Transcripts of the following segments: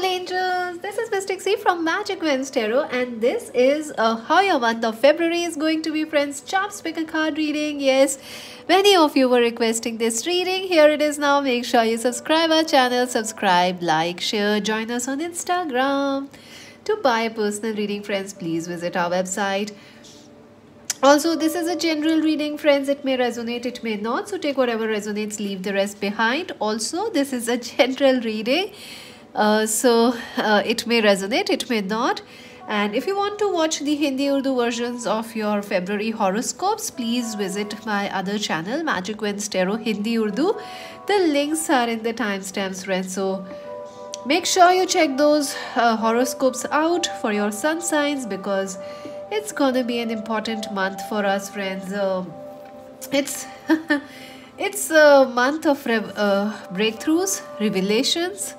beautiful angels, this is Miss Dixie from Magic Wands Tarot, and this is how your month of February is going to be, friends. Charms pick a card reading. Yes, many of you were requesting this reading. Here it is now. Make sure you subscribe our channel, subscribe, like, share, join us on Instagram. To buy a personal reading, friends, please visit our website. Also, this is a general reading, friends. It may resonate, it may not. So take whatever resonates, leave the rest behind. Also, this is a general reading. It may resonate, it may not. And if you want to watch the Hindi-Urdu versions of your February horoscopes, please visit my other channel, Magic Wands Tarot Hindi-Urdu. The links are in the timestamps, friends. So make sure you check those horoscopes out for your sun signs, because it's gonna be an important month for us, friends. It's a month of breakthroughs, revelations.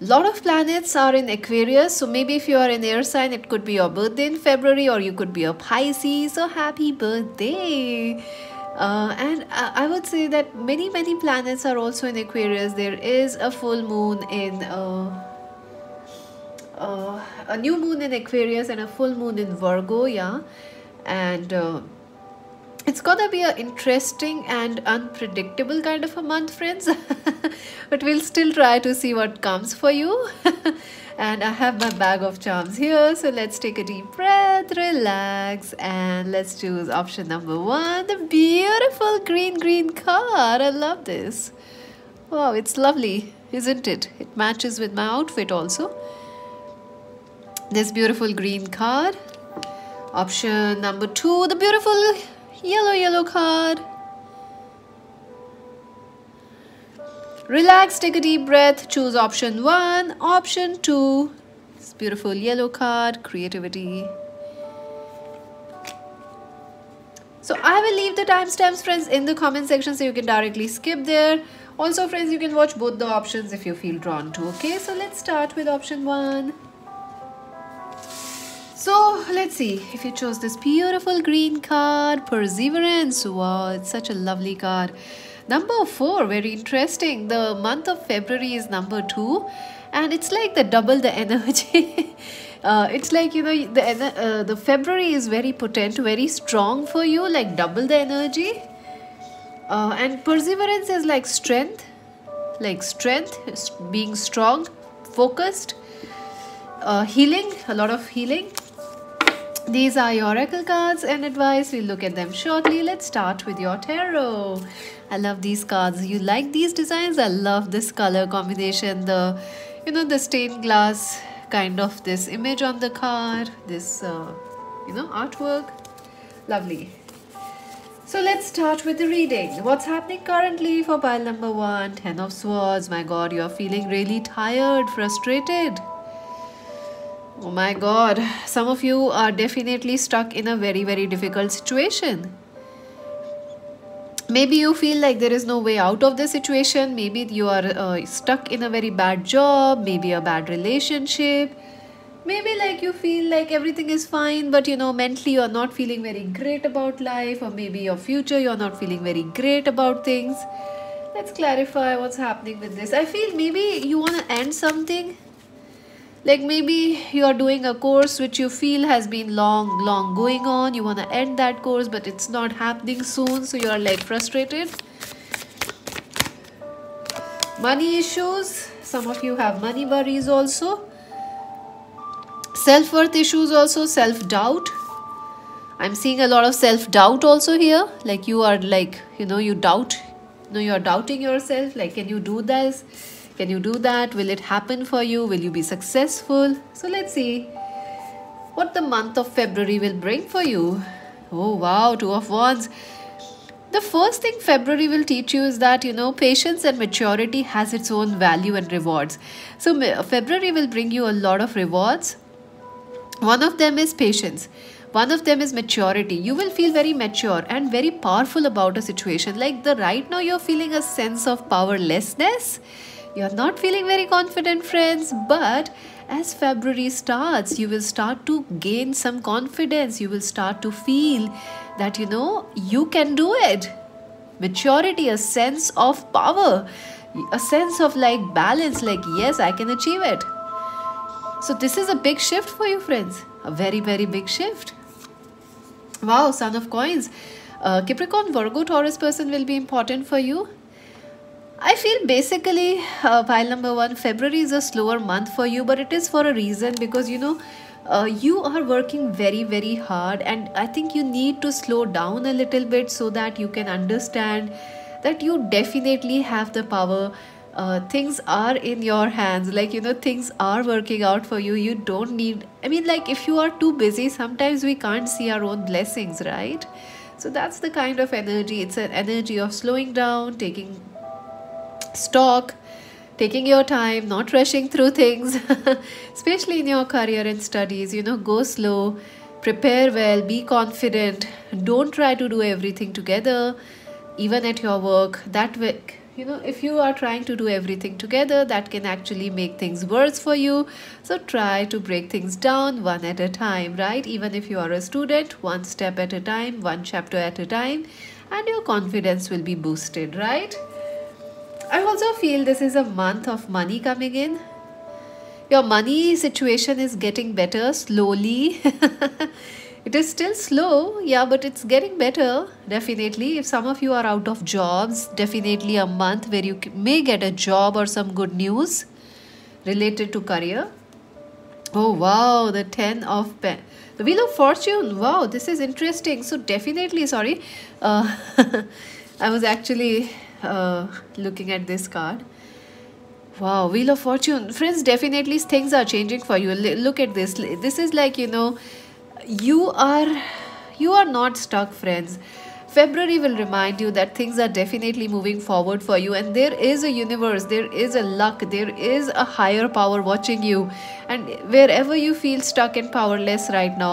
Lot of planets are in Aquarius, so maybe if you are an air sign, it could be your birthday in February, or you could be a Pisces. So happy birthday! And I would say that many planets are also in Aquarius. There is a full moon in. A new moon in Aquarius and a full moon in Virgo, yeah. And it's gonna be an interesting and unpredictable kind of a month, friends. But we'll still try to see what comes for you. And I have my bag of charms here. So let's take a deep breath, relax, and let's choose option number one, the beautiful green card. I love this. Wow, it's lovely, isn't it? It matches with my outfit also. This beautiful green card. Option number two, the beautiful yellow card. Relax, take a deep breath, choose option one. Option two, this beautiful yellow card, creativity. So I will leave the timestamps, friends, in the comment section, so you can directly skip there. Also, friends, you can watch both the options if you feel drawn to, okay? So let's start with option one. So let's see if you chose this beautiful green card, Perseverance. Wow, it's such a lovely card. Number four, very interesting. The month of February is number two, and it's like the double the energy. It's like, you know, the February is very potent, very strong for you, like double the energy. And Perseverance is like strength, being strong, focused, healing, a lot of healing. These are your oracle cards and advice. We'll look at them shortly. Let's start with your tarot. I love these cards. You like these designs? I love this color combination. The, you know, the stained glass kind of this image on the card. This, you know, artwork. Lovely. So let's start with the reading. What's happening currently for pile number one? 10 of Swords. My God, you're feeling really tired, frustrated. Oh my God, some of you are definitely stuck in a very difficult situation. Maybe you feel like there is no way out of the situation. Maybe you are stuck in a very bad job, maybe a bad relationship. Maybe like you feel like everything is fine, but you know, mentally you are not feeling very great about life, or maybe your future, you are not feeling very great about things. Let's clarify what's happening with this. I feel maybe you want to end something. Like maybe you are doing a course which you feel has been long going on. You want to end that course, but it's not happening soon. So you are like frustrated. Money issues. Some of you have money worries also. Self-worth issues also. Self-doubt. I'm seeing a lot of self-doubt also here. Like you are like, you know, you doubt. You know, you are doubting yourself. Like, can you do this? Can you do that? Will it happen for you? Will you be successful? So let's see what the month of February will bring for you. Oh wow, Two of Wands. The first thing February will teach you is that, you know, patience and maturity has its own value and rewards. So February will bring you a lot of rewards. One of them is patience. One of them is maturity. You will feel very mature and very powerful about a situation. Like the right now you're feeling a sense of powerlessness. You're not feeling very confident, friends, but as February starts, you will start to gain some confidence. You will start to feel that, you know, you can do it. maturity, a sense of power, a sense of like balance, like yes, I can achieve it. So this is a big shift for you, friends. A very, very big shift. Wow, Sun of Coins. Capricorn, Virgo, Taurus person will be important for you. I feel basically pile number one, February is a slower month for you, but it is for a reason, because you know, you are working very, very hard, and I think you need to slow down a little bit so that you can understand that you definitely have the power. Things are in your hands, like, you know, things are working out for you. You don't need, I mean, like, if you are too busy, sometimes we can't see our own blessings, right? So that's the kind of energy. It's an energy of slowing down, taking stock, taking your time, not rushing through things, especially in your career and studies. You know, go slow, prepare well, be confident. Don't try to do everything together, even at your work. That way, you know, if you are trying to do everything together, that can actually make things worse for you. So try to break things down one at a time, right? Even if you are a student, one step at a time, one chapter at a time, and your confidence will be boosted, right? I also feel this is a month of money coming in. Your money situation is getting better slowly. It is still slow, yeah, but it's getting better, definitely. If some of you are out of jobs, definitely a month where you may get a job or some good news related to career. Oh, wow, the 10 of Pentacles. The Wheel of Fortune. Wow, this is interesting. So definitely, sorry. I was actually... looking at this card. Wow, Wheel of Fortune. Friends, definitely things are changing for you. Look at this. This is like, you know, you are not stuck, friends. February will remind you that things are definitely moving forward for you, and there is a universe, there is a luck, there is a higher power watching you, and wherever you feel stuck and powerless right now,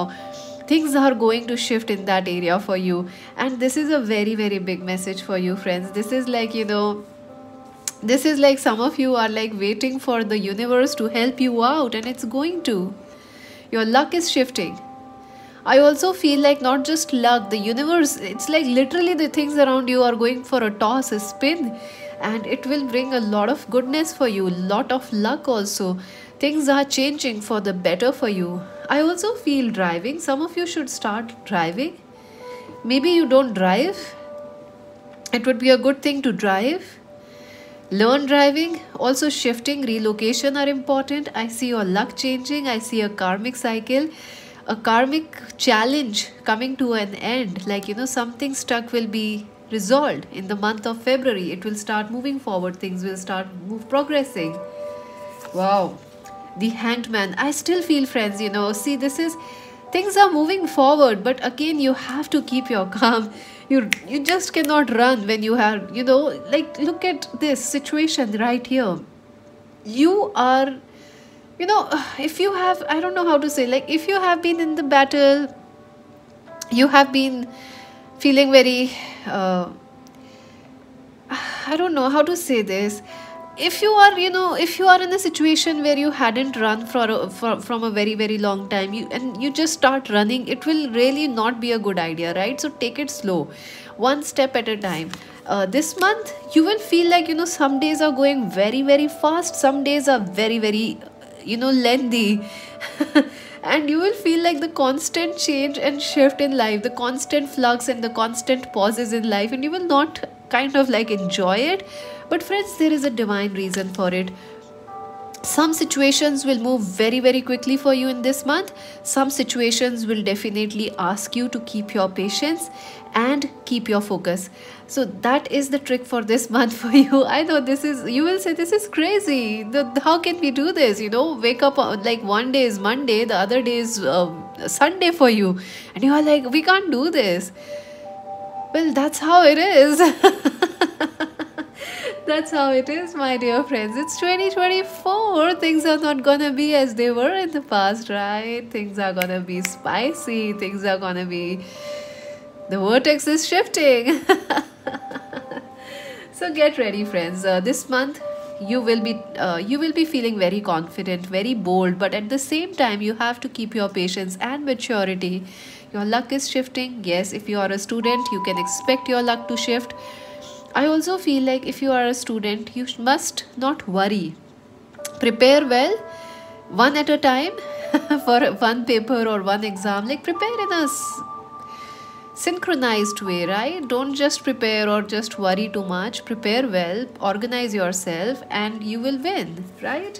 things are going to shift in that area for you. And this is a very, very big message for you, friends. This is like, you know, this is like some of you are like waiting for the universe to help you out, and it's going to. Your luck is shifting. I also feel like not just luck, the universe, it's like literally the things around you are going for a toss, a spin, and it will bring a lot of goodness for you, a lot of luck also. Things are changing for the better for you. I also feel driving. Some of you should start driving. Maybe you don't drive. It would be a good thing to drive. Learn driving. Also shifting, relocation are important. I see your luck changing. I see a karmic cycle, a karmic challenge coming to an end. Like, you know, something stuck will be resolved in the month of February. It will start moving forward. Things will start progressing. Wow. The Hanged Man. I still feel, friends, you know, see, this is, things are moving forward, but again, you have to keep your calm. You just cannot run when you have, you know, like, look at this situation right here. You are, you know, if you have, I don't know how to say, like, if you have been in the battle, you have been feeling very, I don't know how to say this. If you are, you know, if you are in a situation where you hadn't run from a very, very long time, and you just start running, it will really not be a good idea, right? So take it slow, one step at a time. This month, you will feel like, you know, some days are going very, very fast. Some days are very, very, you know, lengthy. And you will feel like the constant change and shift in life, the constant flux and the constant pauses in life, and you will not kind of like enjoy it. But friends, there is a divine reason for it. Some situations will move very, very quickly for you in this month. Some situations will definitely ask you to keep your patience and keep your focus. So that is the trick for this month for you. I know this is, you will say, this is crazy. How can we do this? You know, wake up like one day is Monday, the other day is Sunday for you. And you are like, we can't do this. Well, that's how it is. That's how it is, my dear friends. It's 2024. Things are not gonna be as they were in the past, right? Things are gonna be spicy. Things are gonna be... the vortex is shifting. So get ready, friends. This month, you will be feeling very confident, very bold. But at the same time, you have to keep your patience and maturity. Your luck is shifting. Yes, if you are a student, you can expect your luck to shift. I also feel like if you are a student, you must not worry. Prepare well, one at a time, for one paper or one exam. Like, prepare in a synchronized way, right? Don't just prepare or just worry too much. Prepare well, organize yourself, and you will win, right?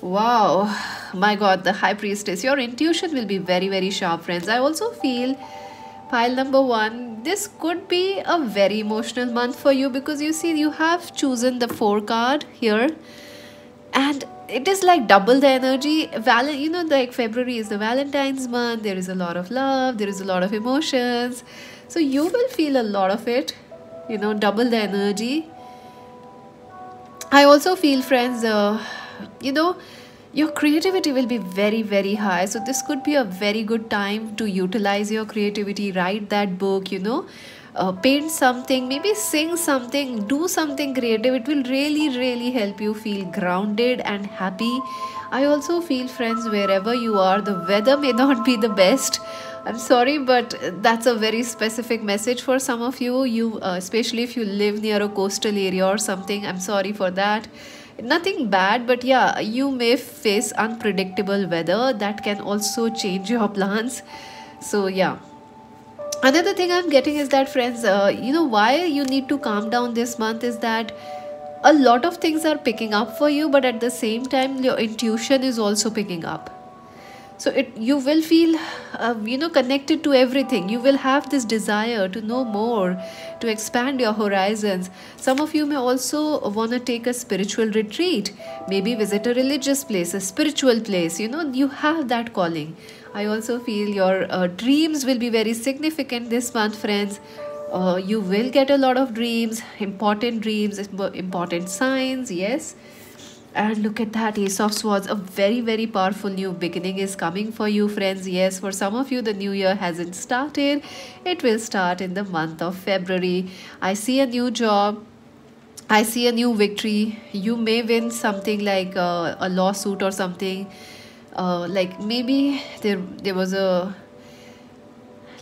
Wow, my God, the High Priestess. Your intuition will be very, very sharp, friends. I also feel, pile number one, this could be a very emotional month for you, because you see, you have chosen the 4 card here, and it is like double the energy. You know, like February is the Valentine's month. There is a lot of love. There is a lot of emotions. So you will feel a lot of it, you know, double the energy. I also feel, friends, you know, your creativity will be very, very high. So this could be a very good time to utilize your creativity. Write that book, you know, paint something, maybe sing something, do something creative. It will really, really help you feel grounded and happy. I also feel, friends, wherever you are, the weather may not be the best. I'm sorry, but that's a very specific message for some of you. Especially if you live near a coastal area or something, I'm sorry for that. Nothing bad, but yeah, you may face unpredictable weather that can also change your plans. So yeah, another thing I'm getting is that, friends, you know, why you need to calm down this month is that a lot of things are picking up for you, but at the same time your intuition is also picking up. So you will feel, you know, connected to everything. You will have this desire to know more, to expand your horizons. Some of you may also want to take a spiritual retreat, maybe visit a religious place, a spiritual place. You know, you have that calling. I also feel your dreams will be very significant this month, friends. You will get a lot of dreams, important signs, yes. And look at that, Ace of Swords. A very, very powerful new beginning is coming for you, friends. Yes, for some of you, the new year hasn't started. It will start in the month of February. I see a new job. I see a new victory. You may win something like a lawsuit or something. Like maybe there was a...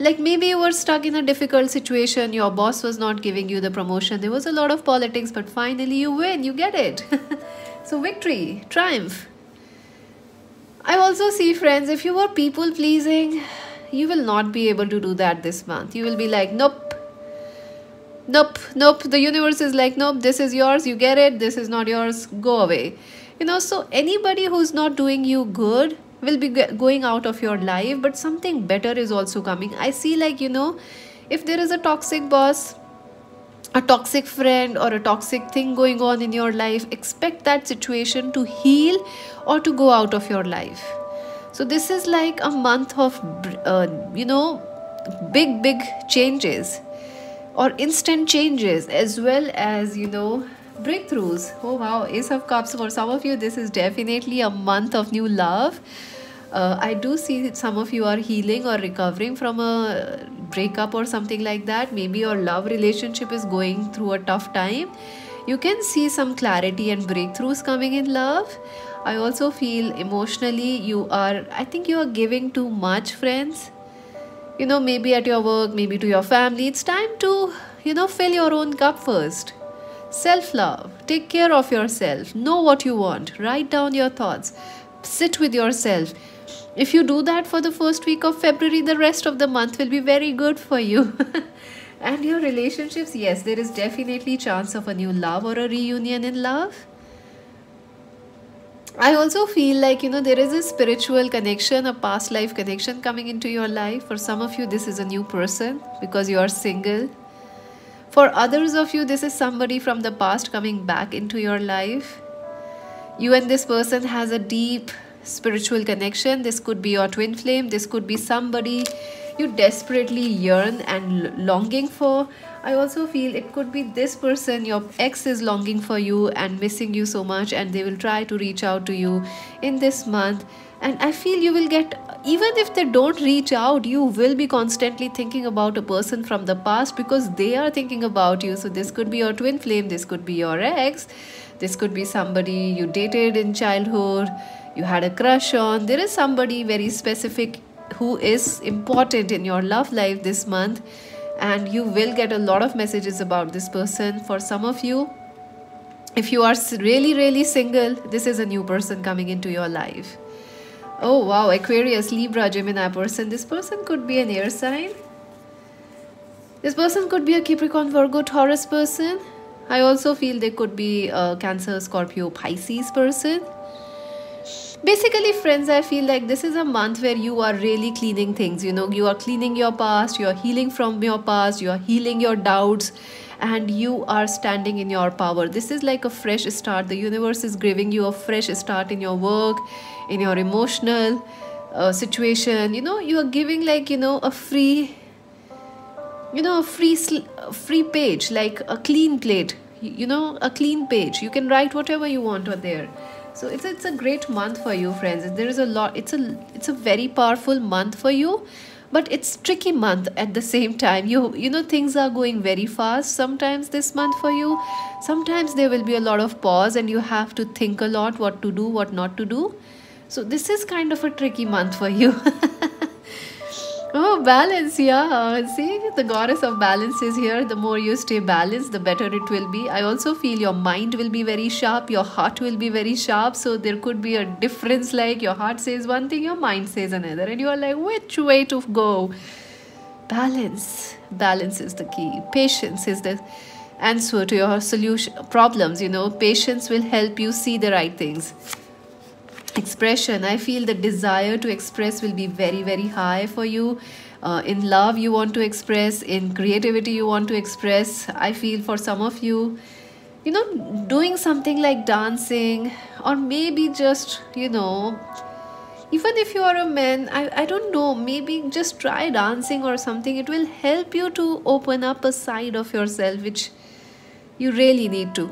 Like maybe you were stuck in a difficult situation. Your boss was not giving you the promotion. There was a lot of politics, but finally you win. You get it. So victory, triumph. I also see, friends, if you were people pleasing, you will not be able to do that this month. You will be like, nope, nope, nope. The universe is like, nope, this is yours, you get it. This is not yours, go away. You know, so anybody who's not doing you good will be going out of your life, but something better is also coming. I see, like, you know, if there is a toxic boss, a toxic friend, or a toxic thing going on in your life, expect that situation to heal or to go out of your life. So this is like a month of, you know, big changes or instant changes, as well as, you know, breakthroughs. Oh wow, Ace of Cups. For some of you, this is definitely a month of new love. I do see that some of you are healing or recovering from a breakup or something like that. Maybe your love relationship is going through a tough time. You can see some clarity and breakthroughs coming in love. I also feel emotionally you are, I think you are giving too much, friends. You know, maybe at your work, maybe to your family. It's time to, you know, fill your own cup first. Self-love. Take care of yourself. Know what you want. Write down your thoughts. Sit with yourself. If you do that for the first week of February, the rest of the month will be very good for you. And your relationships, yes, there is definitely chance of a new love or a reunion in love. I also feel like, you know, there is a spiritual connection, a past life connection coming into your life. For some of you, this is a new person because you are single. For others of you, this is somebody from the past coming back into your life. You and this person has a deep spiritual connection. This could be your twin flame. This could be somebody you desperately yearn and longing for. I also feel it could be this person. Your ex is longing for you and missing you so much, and they will try to reach out to you in this month. And I feel you will get, even if they don't reach out, you will be constantly thinking about a person from the past because they are thinking about you. So this could be your twin flame. This could be your ex. This could be somebody you dated in childhood, you had a crush on. There is somebody very specific who is important in your love life this month, and you will get a lot of messages about this person. For some of you, if you are really single, this is a new person coming into your life. Oh wow, Aquarius, Libra, Gemini person. This person could be an air sign. This person could be a Capricorn, Virgo, Taurus person. I also feel they could be a Cancer, Scorpio, Pisces person. Basically, friends, I feel like this is a month where you are really cleaning things. You know, you are cleaning your past, you are healing from your past, you are healing your doubts, and you are standing in your power. This is like a fresh start. The universe is giving you a fresh start in your work, in your emotional situation. You know, you are giving like, you know, a free... you know, a free page, like a clean plate, you know, a clean page. You can write whatever you want on there. So it's a great month for you, friends. There is a lot. It's a very powerful month for you, but it's tricky month at the same time. You know, things are going very fast sometimes this month for you. Sometimes there will be a lot of pause and you have to think a lot what to do, what not to do. So this is kind of a tricky month for you. Oh, balance, yeah. See, the goddess of balance is here. The more you stay balanced, the better it will be. I also feel your mind will be very sharp. Your heart will be very sharp. So there could be a difference, like your heart says one thing, your mind says another. And you are like, which way to go? Balance. Balance is the key. Patience is the answer to your problems, you know. Patience will help you see the right things. Expression. I feel the desire to express will be very high for you. In love you want to express, in creativity you want to express. I feel for some of you, you know, doing something like dancing, or maybe just, you know, even if you are a man, I don't know, maybe just try dancing or something. It will help you to open up a side of yourself which you really need to.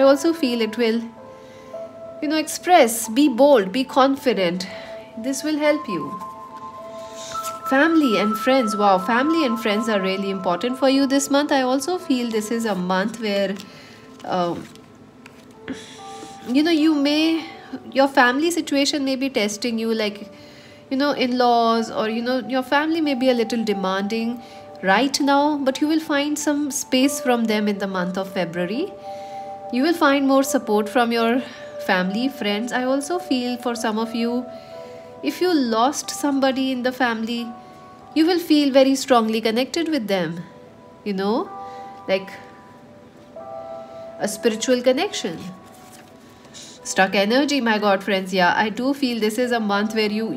I also feel it will, you know, express, be bold, be confident. This will help you. Family and friends. Wow, family and friends are really important for you this month. I also feel this is a month where, you know, your family situation may be testing you, like, you know, in-laws, or, you know, your family may be a little demanding right now, but you will find some space from them in the month of February. You will find more support from your family, friends. I also feel for some of you, if you lost somebody in the family, you will feel very strongly connected with them, you know, like a spiritual connection. Stuck energy, my god, friends, yeah, I do feel this is a month where you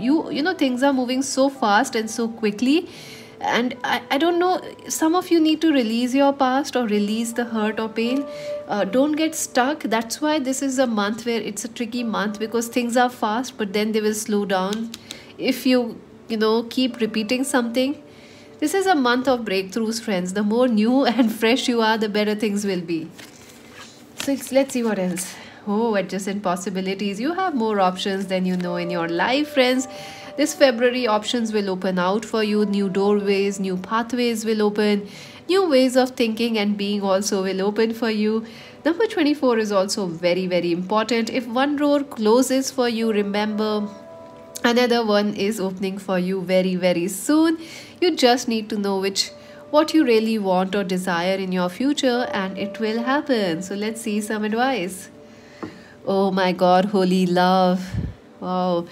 know, things are moving so fast and so quickly, and I don't know, some of you need to release your past or release the hurt or pain. Don't get stuck. That's why this is a month where it's a tricky month, because things are fast but then they will slow down if you know, keep repeating something. This is a month of breakthroughs, friends. The more new and fresh you are, the better things will be. So let's see what else. Oh, adjacent possibilities. You have more options than you know in your life, friends. This February, options will open out for you. New doorways, new pathways will open. New ways of thinking and being also will open for you. Number 24 is also very important. If one door closes for you, remember another one is opening for you very soon. You just need to know what you really want or desire in your future, and it will happen. So let's see some advice. Oh my god, holy love. Wow.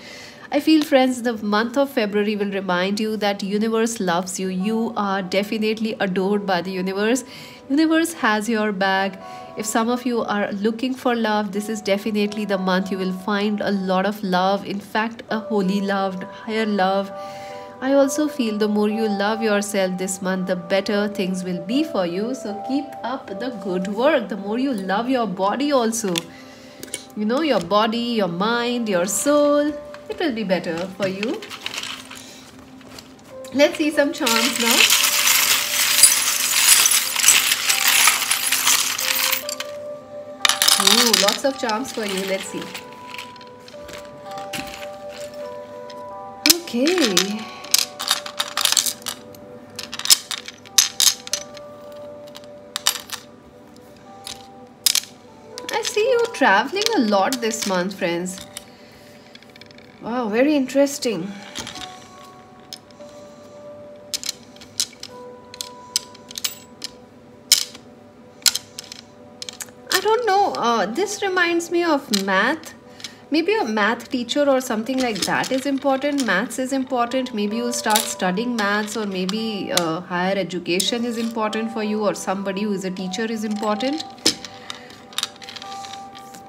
I feel, friends, the month of February will remind you that universe loves you. You are definitely adored by the universe. Universe has your back. If some of you are looking for love, this is definitely the month you will find a lot of love. In fact, a holy love, higher love. I also feel the more you love yourself this month, the better things will be for you. So keep up the good work. The more you love your body also, you know, your body, your mind, your soul, it will be better for you. Let's see some charms now. Ooh, lots of charms for you. Let's see. Okay. I see you traveling a lot this month, friends. Wow, very interesting. This reminds me of math. Maybe a math teacher or something like that is important. Maths is important. Maybe you start studying maths, or maybe higher education is important for you, or somebody who is a teacher is important.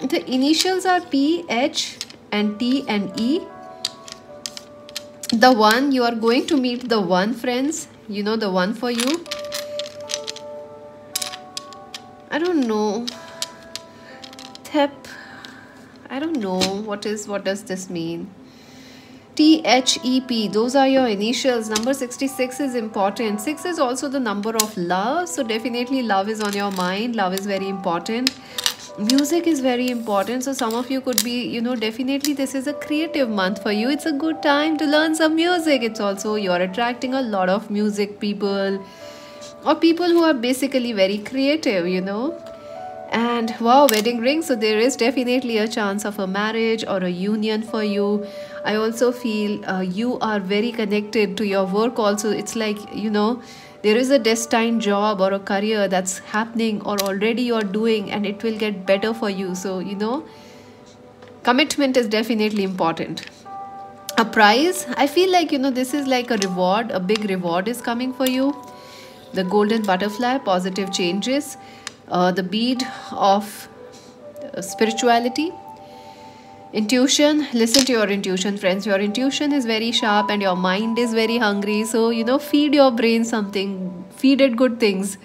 The initials are P, H and T and E. The one, you are going to meet the one, friends. You know, the one for you. I don't know. Thep. I don't know what does this mean. THEP, those are your initials. Number 66 is important. 6 is also the number of love, so definitely love is on your mind. Love is very important. Music is very important, so some of you could be, you know, definitely this is a creative month for you. It's a good time to learn some music. It's also, you're attracting a lot of music people, or people who are basically very creative, you know. And wow, wedding ring. So there is definitely a chance of a marriage or a union for you. I also feel you are very connected to your work also. It's like, you know, there is a destined job or a career that's happening or already you're doing, and it will get better for you. So, you know, commitment is definitely important. A prize. I feel like, you know, this is like a reward. A big reward is coming for you. The golden butterfly, positive changes. The bead of spirituality. Intuition. Listen to your intuition, friends. Your intuition is very sharp and your mind is very hungry. So, you know, feed your brain something. Feed it good things.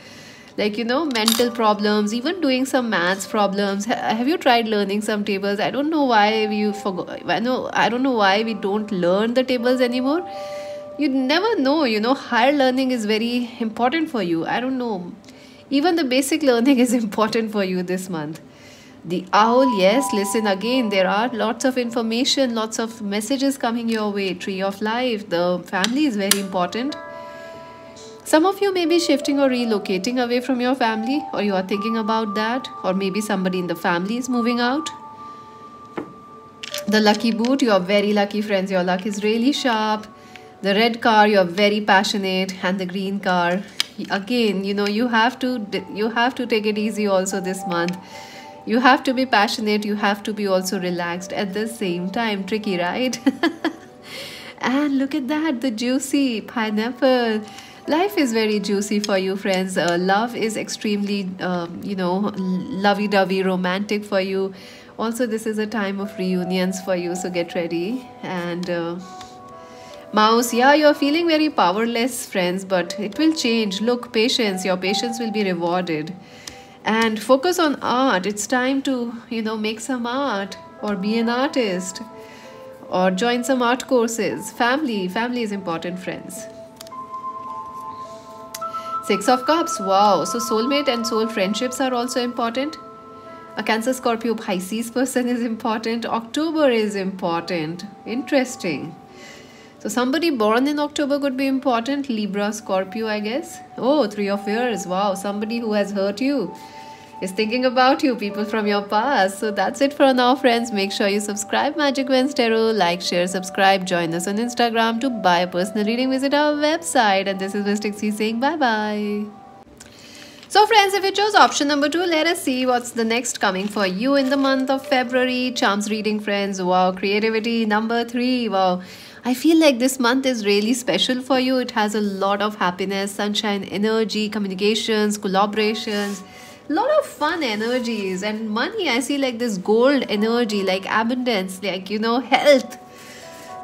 Like, you know, mental problems, even doing some maths problems. Have you tried learning some tables? I don't know why you forgot. I don't know why we don't learn the tables anymore. You never know, you know, higher learning is very important for you. I don't know. Even the basic learning is important for you this month. The owl, yes, listen again. There are lots of information, lots of messages coming your way. Tree of life, the family is very important. Some of you may be shifting or relocating away from your family, or you are thinking about that, or maybe somebody in the family is moving out. The lucky boot, you are very lucky, friends. Your luck is really sharp. The red car, you are very passionate, and the green car. Again, you know, you have to take it easy also this month. You have to be passionate, you have to be also relaxed at the same time. Tricky, right? And look at that, the juicy pineapple. Life is very juicy for you, friends. Love is extremely you know, lovey-dovey, romantic for you. Also, this is a time of reunions for you, so get ready. And Mouse, yeah, you're feeling very powerless, friends, but it will change. Look, patience, your patience will be rewarded. And focus on art. It's time to, you know, make some art or be an artist or join some art courses. Family is important, friends. Six of Cups, wow. So soulmate and soul friendships are also important. A Cancer, Scorpio, Pisces person is important. October is important. Interesting. So somebody born in October could be important. Libra, Scorpio, I guess. Oh, Three of Wands. Wow, somebody who has hurt you is thinking about you. People from your past. So that's it for now, friends. Make sure you subscribe Magic Wands Tarot. Like, share, subscribe. Join us on Instagram to buy a personal reading. Visit our website. And this is Miss Trixie saying bye-bye. So friends, if you chose option number 2, let us see what's the next coming for you in the month of February. Charms reading, friends. Wow, creativity. Number 3. Wow. I feel like this month is really special for you. It has a lot of happiness, sunshine, energy, communications, collaborations, a lot of fun energies and money. I see like this gold energy, like abundance, like, you know, health.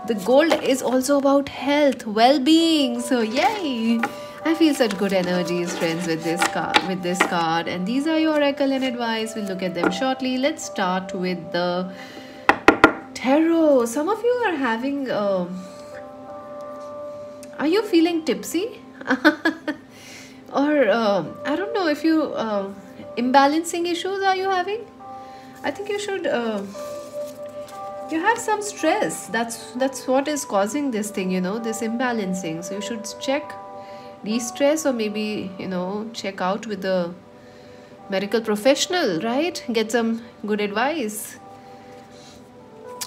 The gold is also about health, well-being. So yay! I feel such good energies, friends, with this card. And these are your oracle and advice. We'll look at them shortly. Let's start with the tarot. Some of you are having are you feeling tipsy? Or I don't know if you imbalancing issues are you having. I think you should you have some stress. That's what is causing this thing, you know, this imbalancing. So you should check, de-stress, or maybe, you know, check out with the medical professional, right? Get some good advice.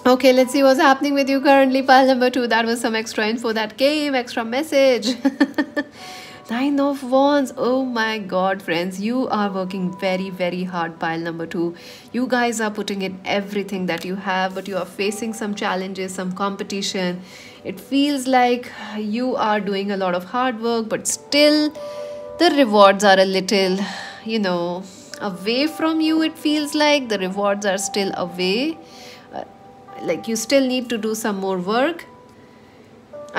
Okay, let's see what's happening with you currently. Pile number 2, that was some extra info that came, extra message. Nine of Wands. Oh my God, friends, you are working very, very hard. Pile number 2. You guys are putting in everything that you have, but you are facing some challenges, some competition. It feels like you are doing a lot of hard work, but still the rewards are a little, you know, away from you. It feels like the rewards are still away, like you still need to do some more work.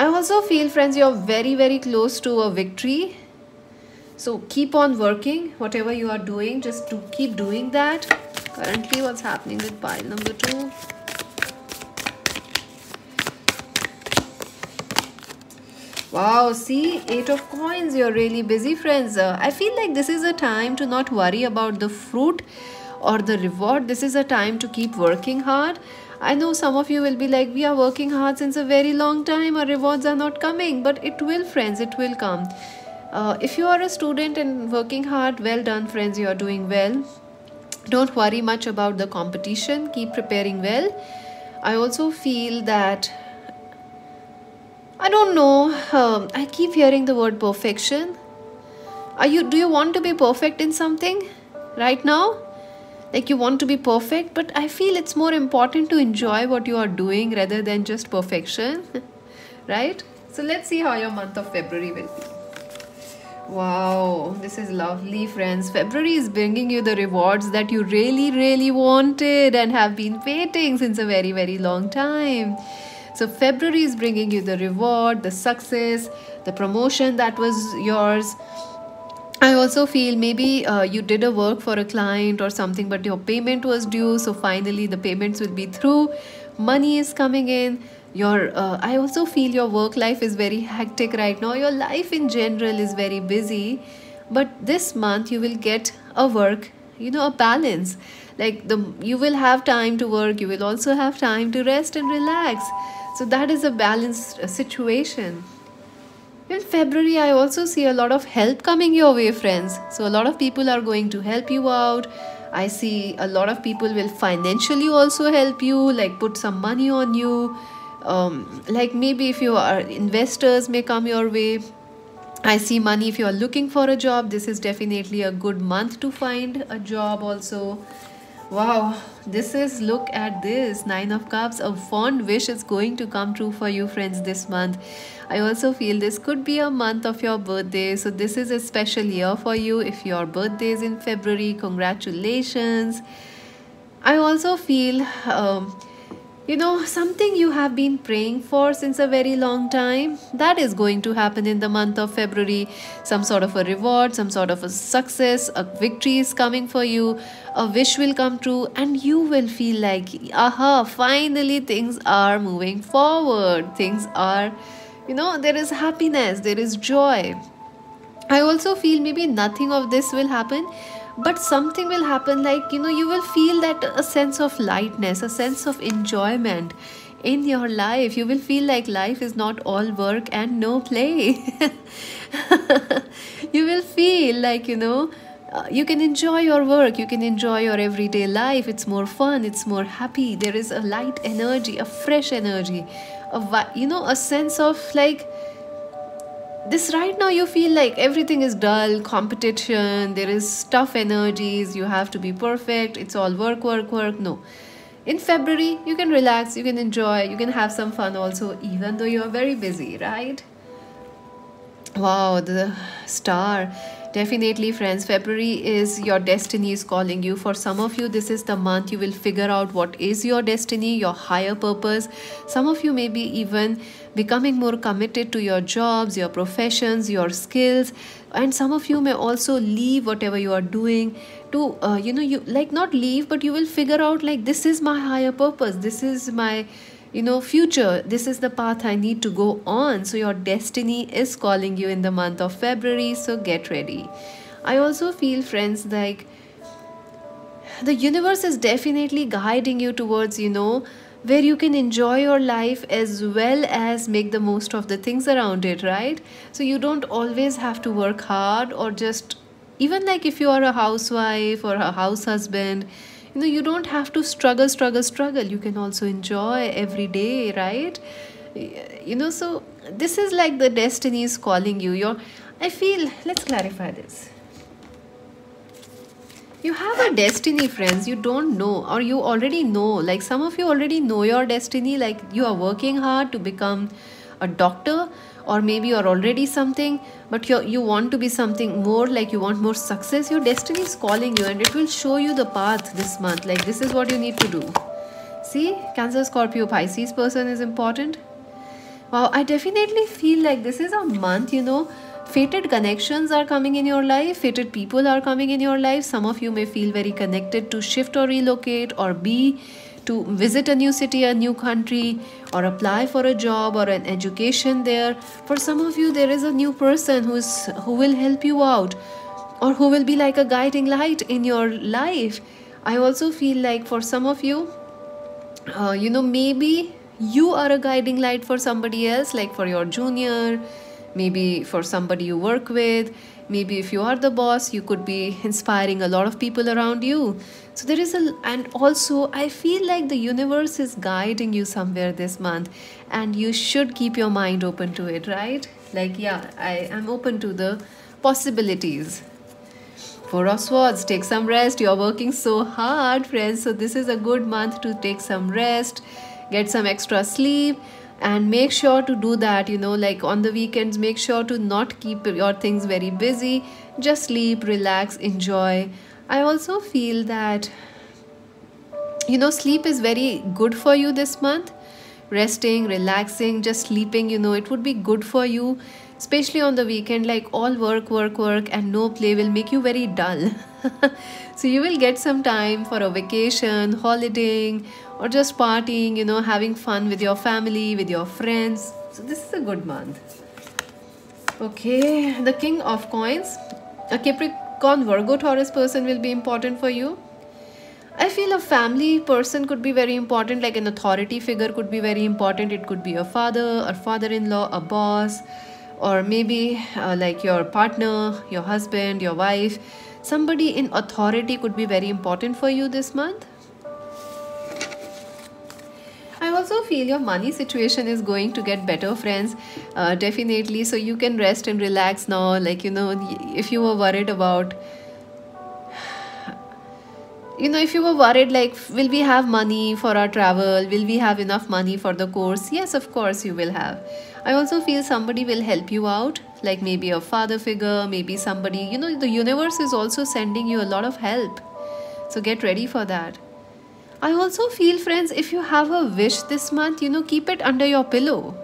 I also feel, friends, you're very, very close to a victory. So keep on working. Whatever you are doing, just to keep doing that. Currently, what's happening with pile number 2? Wow, see, 8 of coins. You're really busy, friends. I feel like this is a time to not worry about the fruit or the reward. This is a time to keep working hard. I know some of you will be like, we are working hard since a very long time, our rewards are not coming, but it will, friends, it will come. If you are a student and working hard, well done, friends, you are doing well. Don't worry much about the competition, keep preparing well. I also feel that, I don't know, I keep hearing the word perfection. Do you want to be perfect in something right now? Like you want to be perfect, but I feel it's more important to enjoy what you are doing rather than just perfection, right? So let's see how your month of February will be. Wow, this is lovely, friends. February is bringing you the rewards that you really, really wanted and have been waiting since a very, very long time. So February is bringing you the reward, the success, the promotion that was yours. I also feel maybe you did a work for a client or something, but your payment was due. So finally the payments will be through. Money is coming in. I also feel your work life is very hectic right now. Your life in general is very busy. But this month you will get a work, you know, a balance. Like you will have time to work. You will also have time to rest and relax. So that is a balanced situation. In February, I also see a lot of help coming your way, friends. So a lot of people are going to help you out. I see a lot of people will financially also help you, like put some money on you. Like maybe if you are investors may come your way. I see money if you are looking for a job. This is definitely a good month to find a job also. Wow, this is, look at this, 9 of cups. A fond wish is going to come true for you, friends, this month. I also feel this could be a month of your birthday. So this is a special year for you. If your birthday is in February, congratulations. I also feel, you know, something you have been praying for since a very long time, that is going to happen in the month of February. Some sort of a reward, some sort of a success, a victory is coming for you. A wish will come true and you will feel like, aha, finally things are moving forward. Things are, you know, there is happiness, there is joy. I also feel maybe nothing of this will happen, but something will happen, like, you know, you will feel that a sense of lightness, a sense of enjoyment in your life. You will feel like life is not all work and no play. You will feel like, you know, you can enjoy your work, you can enjoy your everyday life. It's more fun, it's more happy. There is a light energy, a fresh energy, you know, a sense of like, this right now you feel like everything is dull, competition, there is tough energies, you have to be perfect, it's all work, work, work. No. In February, you can relax, you can enjoy, you can have some fun also, even though you're very busy, right? Wow, the star. Definitely, friends, February is your destiny is calling you. For some of you, this is the month you will figure out what is your destiny, your higher purpose. Some of you may be even becoming more committed to your jobs, your professions, your skills, and some of you may also leave whatever you are doing to, you know, you like not leave, but you will figure out like, this is my higher purpose, this is my, you know, future, this is the path I need to go on. So your destiny is calling you in the month of February, so get ready. I also feel, friends, like the universe is definitely guiding you towards, you know, where you can enjoy your life as well as make the most of the things around it, right? So you don't always have to work hard, or just even like if you are a housewife or a house husband, you know, you don't have to struggle. You can also enjoy every day, right? You know, so this is like the destiny is calling you. Your I feel, let's clarify this. You have a destiny, friends. You don't know, or you already know. Like some of you already know your destiny. Like you are working hard to become a doctor, or maybe you are already something, but you want to be something more, like you want more success. Your destiny is calling you and it will show you the path this month. Like this is what you need to do. See, Cancer, Scorpio, Pisces person is important. Wow, I definitely feel like this is a month, you know, fated connections are coming in your life, fated people are coming in your life. Some of you may feel very connected to shift or relocate, or be to visit a new city, a new country, or apply for a job or an education there. For some of you, there is a new person who will help you out, or who will be like a guiding light in your life. I also feel like for some of you, you know, maybe you are a guiding light for somebody else, like for your junior, maybe for somebody you work with, maybe if you are the boss, you could be inspiring a lot of people around you. So there is and also I feel like the universe is guiding you somewhere this month, and you should keep your mind open to it, right? Like, yeah, I am open to the possibilities. Four of Swords, take some rest. You are working so hard, friends. So this is a good month to take some rest, get some extra sleep. And make sure to do that, you know, like on the weekends, make sure to not keep your things very busy. Just sleep, relax, enjoy. I also feel that, you know, sleep is very good for you this month. Resting, relaxing, just sleeping, you know, it would be good for you. Especially on the weekend, like all work and no play will make you very dull. So you will get some time for a vacation, holidaying, or just partying, you know, having fun with your family, with your friends. So this is a good month. Okay, the King of Coins. A Capricorn, Virgo, Taurus person will be important for you. I feel a family person could be very important, like an authority figure could be very important. It could be a father, a father-in-law, a boss, or maybe like your partner, your husband, your wife. Somebody in authority could be very important for you this month. I also feel your money situation is going to get better, friends, definitely. So you can rest and relax now. Like, you know, if you were worried about, you know, if you were worried like, will we have money for our travel? Will we have enough money for the course? Yes, of course you will have. I also feel somebody will help you out, like maybe a father figure, maybe somebody, you know, the universe is also sending you a lot of help. So get ready for that. I also feel, friends, if you have a wish this month, you know, keep it under your pillow.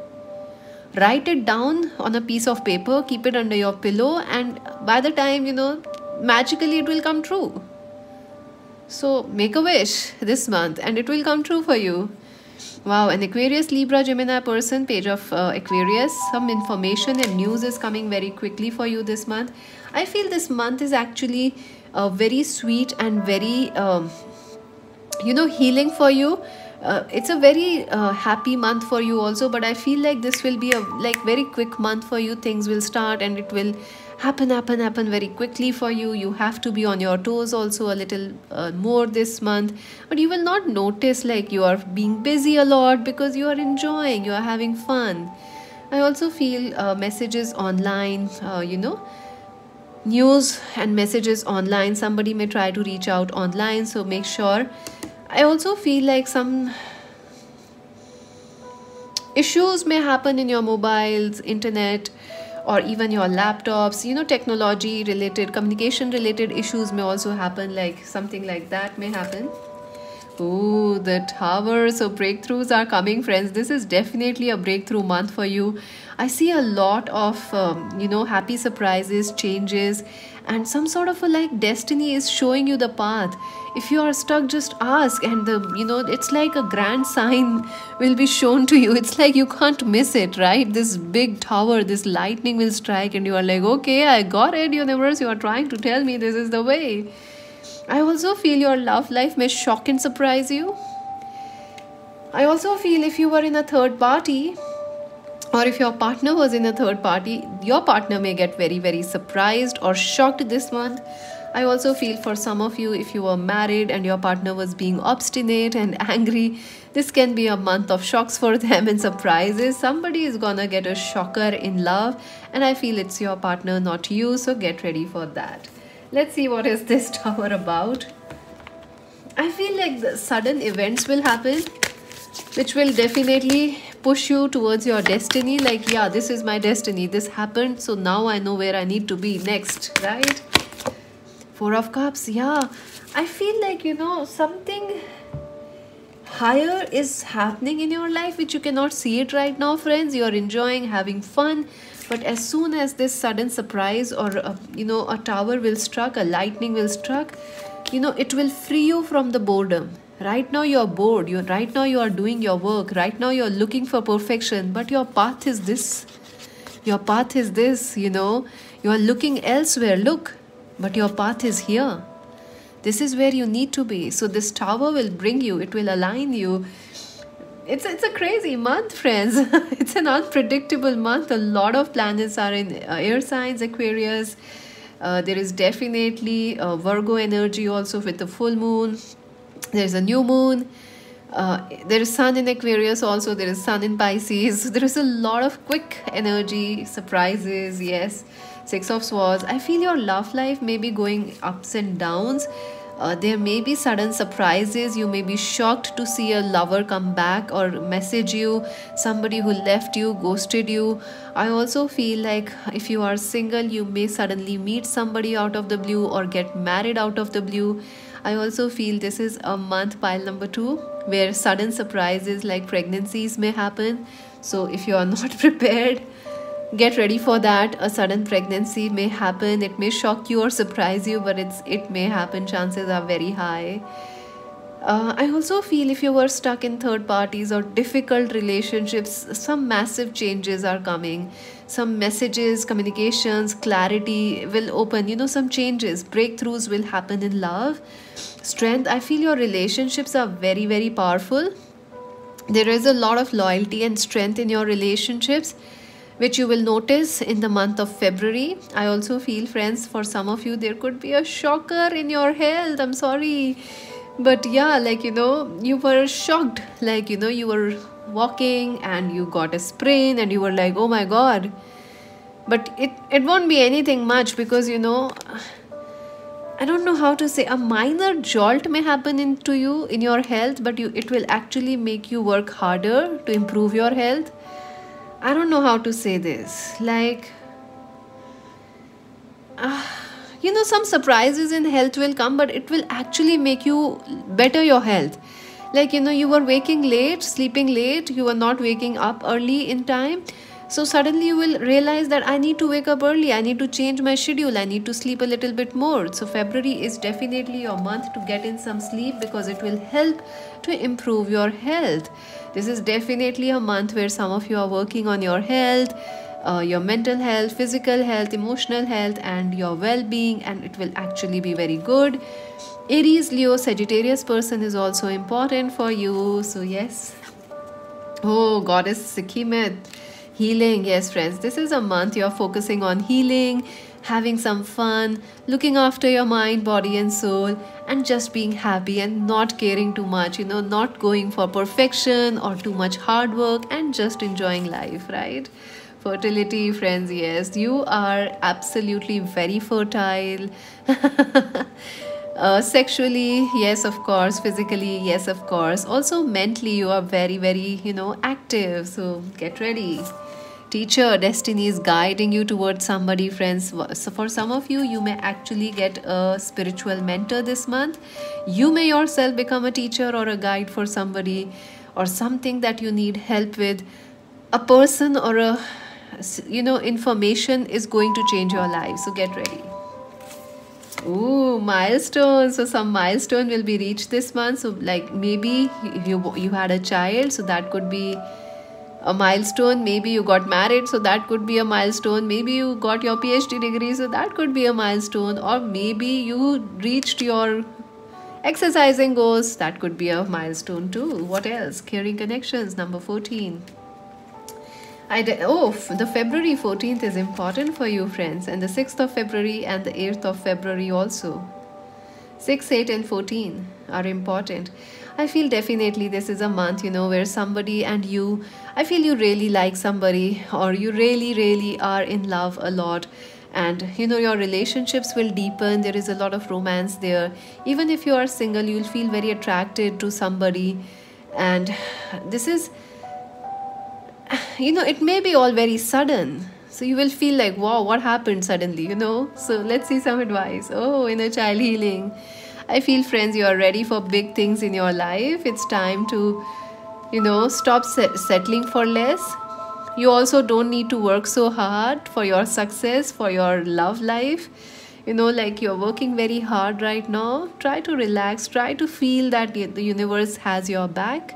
Write it down on a piece of paper, keep it under your pillow, and by the time, you know, magically it will come true. So make a wish this month and it will come true for you. Wow, an Aquarius, Libra, Gemini person, Page of Aquarius. Some information and news is coming very quickly for you this month. I feel this month is actually very sweet and very, you know, healing for you. It's a very happy month for you also, but I feel like this will be a very quick month for you. Things will start and it will happen very quickly for you. You have to be on your toes also a little more this month, but you will not notice like you are being busy a lot because you are enjoying, you are having fun. I also feel messages online, you know, news and messages online. Somebody may try to reach out online, so make sure. I also feel like some issues may happen in your mobiles, internet, or even your laptops, you know, technology related, communication related issues may also happen, like something like that may happen. Oh, the Tower. So breakthroughs are coming, friends. This is definitely a breakthrough month for you. I see a lot of, you know, happy surprises, changes, and some sort of a like destiny is showing you the path. If you are stuck, just ask, and the, you know, it's like a grand sign will be shown to you. It's like you can't miss it, right? This big tower, this lightning will strike and you are like, okay, I got it, universe. You are trying to tell me this is the way. I also feel your love life may shock and surprise you. I also feel if you were in a third party, or if your partner was in a third party, your partner may get very surprised or shocked this month. I also feel for some of you, if you were married and your partner was being obstinate and angry, this can be a month of shocks for them and surprises. Somebody is gonna get a shocker in love, and I feel it's your partner, not you, so get ready for that. Let's see what is this tower about. I feel like the sudden events will happen, which will definitely push you towards your destiny. Like, yeah, this is my destiny, this happened, so now I know where I need to be next, right? Four of Cups, yeah. I feel like, you know, something higher is happening in your life, which you cannot see it right now, friends. You're enjoying, having fun, but as soon as this sudden surprise or, you know, a tower will struck, a lightning will struck, you know, it will free you from the boredom. Right now you're bored, right now you are doing your work, right now you're looking for perfection, but your path is this. Your path is this, you know. You are looking elsewhere, look, but your path is here. This is where you need to be. So this tower will bring you, it will align you. It's a crazy month, friends. It's an unpredictable month. A lot of planets are in air signs, Aquarius. There is definitely Virgo energy also with the full moon. There's a new moon, there is sun in Aquarius also, there is sun in Pisces. There is a lot of quick energy, surprises, yes. Six of Swords. I feel your love life may be going ups and downs. There may be sudden surprises. You may be shocked to see a lover come back or message you, somebody who left you, ghosted you. I also feel like if you are single, you may suddenly meet somebody out of the blue or get married out of the blue. I also feel this is a month, pile number 2, where sudden surprises like pregnancies may happen. So if you are not prepared, get ready for that. A sudden pregnancy may happen. It may shock you or surprise you, but it may happen. Chances are very high. I also feel if you were stuck in third parties or difficult relationships, some massive changes are coming. Some messages, communications, clarity will open. You know, some changes, breakthroughs will happen in love. Strength, I feel your relationships are very, very powerful. There is a lot of loyalty and strength in your relationships, which you will notice in the month of February. I also feel, friends, for some of you, there could be a shocker in your health. I'm sorry. But yeah, like, you know, you were shocked. Like, you know, you were walking and you got a sprain and you were like, oh my God. But it won't be anything much because, you know, I don't know how to say, a minor jolt may happen into you in your health, but it will actually make you work harder to improve your health. I don't know how to say this. Like, you know, some surprises in health will come, but it will actually make you better your health. Like, you know, you were waking late, sleeping late, you were not waking up early in time. So suddenly you will realize that I need to wake up early, I need to change my schedule, I need to sleep a little bit more. So February is definitely your month to get in some sleep because it will help to improve your health. This is definitely a month where some of you are working on your health. Your mental health, physical health, emotional health, and your well-being, and it will actually be very good. Aries, Leo, Sagittarius person is also important for you. So yes. Oh, Goddess Sekhmet. Healing. Yes, friends. This is a month you're focusing on healing, having some fun, looking after your mind, body and soul, and just being happy and not caring too much, you know, not going for perfection or too much hard work and just enjoying life, right? Fertility, friends, yes, you are absolutely very fertile. Sexually, yes, of course. Physically, yes, of course. Also mentally, you are very, very, you know, active. So get ready. Teacher, destiny is guiding you towards somebody, friends. So for some of you, you may actually get a spiritual mentor this month. You may yourself become a teacher or a guide for somebody or something that you need help with. A person or a, you know, information is going to change your life. So get ready. Ooh, milestones. So some milestone will be reached this month. So like maybe you had a child. So that could be a milestone. Maybe you got married. So that could be a milestone. Maybe you got your PhD degree. So that could be a milestone. Or maybe you reached your exercising goals. That could be a milestone too. What else? Caring connections. Number 14. Oh, the February 14th is important for you, friends, and the 6th of February and the 8th of February also. 6, 8 and 14 are important. I feel definitely this is a month, you know, where somebody and you, I feel you really like somebody, or you really are in love a lot. And you know, your relationships will deepen. There is a lot of romance there. Even if you are single, you'll feel very attracted to somebody. And this is, you know, it may be all very sudden. So you will feel like, wow, what happened suddenly, you know? So let's see some advice. Oh, inner child healing. I feel, friends, you are ready for big things in your life. It's time to, you know, stop settling for less. You also don't need to work so hard for your success, for your love life. You know, like, you're working very hard right now. Try to relax. Try to feel that the universe has your back.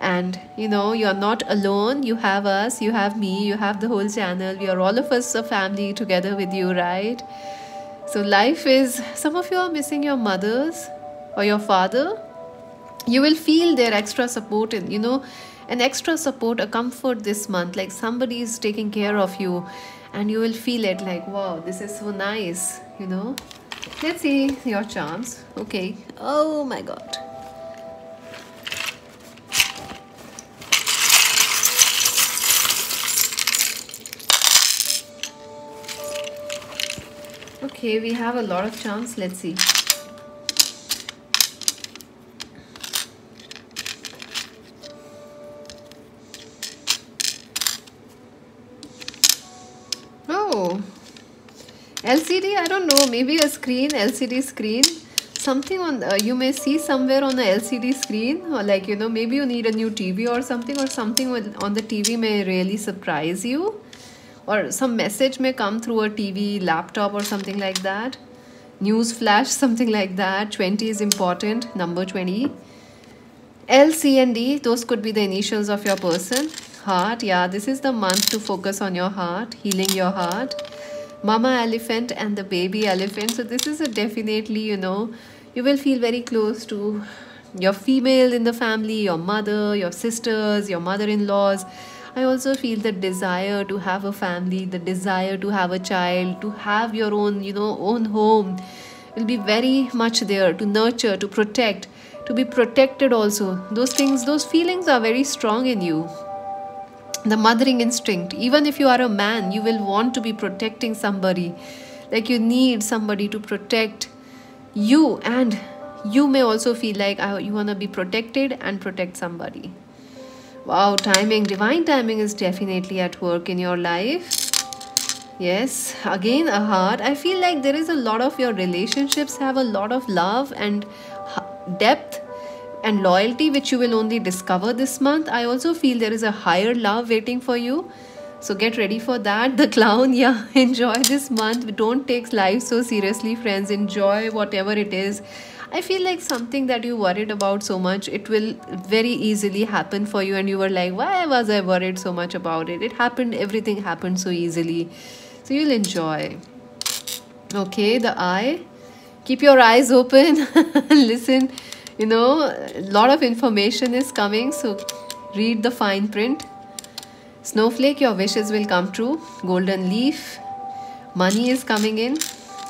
And, you know, you're not alone. You have us. You have me. You have the whole channel. We are all of us a family together with you, right? So life is, some of you are missing your mothers or your father. You will feel their extra support and, you know, an extra support, a comfort this month, like somebody is taking care of you, and you will feel it like, wow, this is so nice, you know. Let's see your charms. Okay. Oh my God. Okay, we have a lot of charms. Let's see. LCD, I don't know, maybe a screen, LCD screen, something on, you may see somewhere on the LCD screen, or like, you know, maybe you need a new TV or something on the TV may really surprise you, or some message may come through a TV, laptop or something like that, news flash, something like that. 20 is important, number 20. L, C and D, those could be the initials of your person. Heart, yeah, this is the month to focus on your heart, healing your heart. Mama elephant and the baby elephant. So this is a definitely, you know, you will feel very close to your female in the family, your mother, your sisters, your mother-in-laws. I also feel the desire to have a family, the desire to have a child, to have your own, you know, own home. Will be very much there to nurture, to protect, to be protected also. Those things, those feelings are very strong in you. The mothering instinct, even if you are a man, you will want to be protecting somebody, like you need somebody to protect you, and you may also feel like you want to be protected and protect somebody. Wow, timing, divine timing is definitely at work in your life. Yes, again a heart. I feel like there is a lot of your relationships have a lot of love and depth and loyalty, which you will only discover this month. I also feel there is a higher love waiting for you. So get ready for that. The clown, yeah, enjoy this month. Don't take life so seriously, friends. Enjoy whatever it is. I feel like something that you worried about so much, it will very easily happen for you. And you were like, why was I worried so much about it? It happened, everything happened so easily. So you'll enjoy. Okay, the eye. Keep your eyes open. Listen. You know, a lot of information is coming, so read the fine print. Snowflake, your wishes will come true. Golden leaf, money is coming in.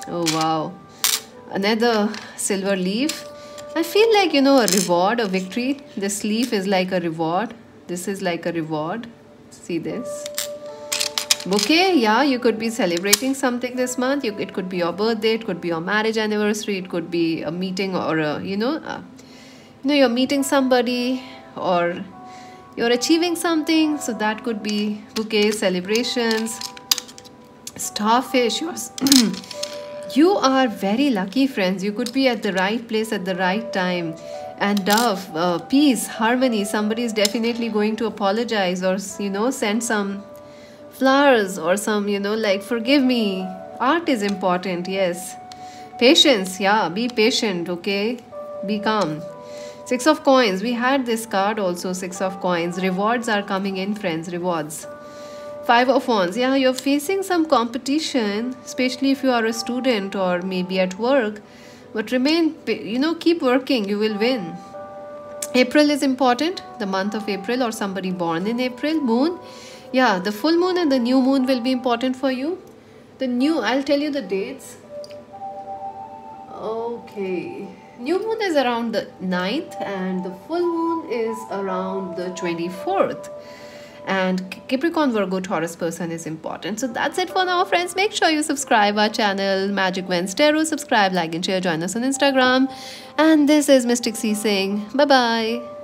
Oh, wow. Another silver leaf. I feel like, you know, a reward, a victory. This leaf is like a reward. This is like a reward. See this. Bouquet, yeah, you could be celebrating something this month. It could be your birthday, it could be your marriage anniversary, it could be a meeting or a, you know, you're meeting somebody or you're achieving something. So that could be bouquet, celebrations, starfish. You are very lucky, friends. You could be at the right place at the right time. And dove, peace, harmony. Somebody is definitely going to apologize or, you know, send some flowers or some, you know, like forgive me. Art is important, yes. Patience, yeah, be patient, okay? Be calm. Six of coins, we had this card also, six of coins. Rewards are coming in, friends, rewards. Five of wands, yeah, you're facing some competition, especially if you are a student or maybe at work. But remain, you know, keep working, you will win. April is important, the month of April or somebody born in April, moon. Yeah, the full moon and the new moon will be important for you. The new, I'll tell you the dates. Okay. New moon is around the 9th and the full moon is around the 24th. And Capricorn, Virgo, Taurus person is important. So that's it for now, friends. Make sure you subscribe our channel, Magic Wands Tarot. Subscribe, like and share. Join us on Instagram. And this is Mystic C saying bye-bye.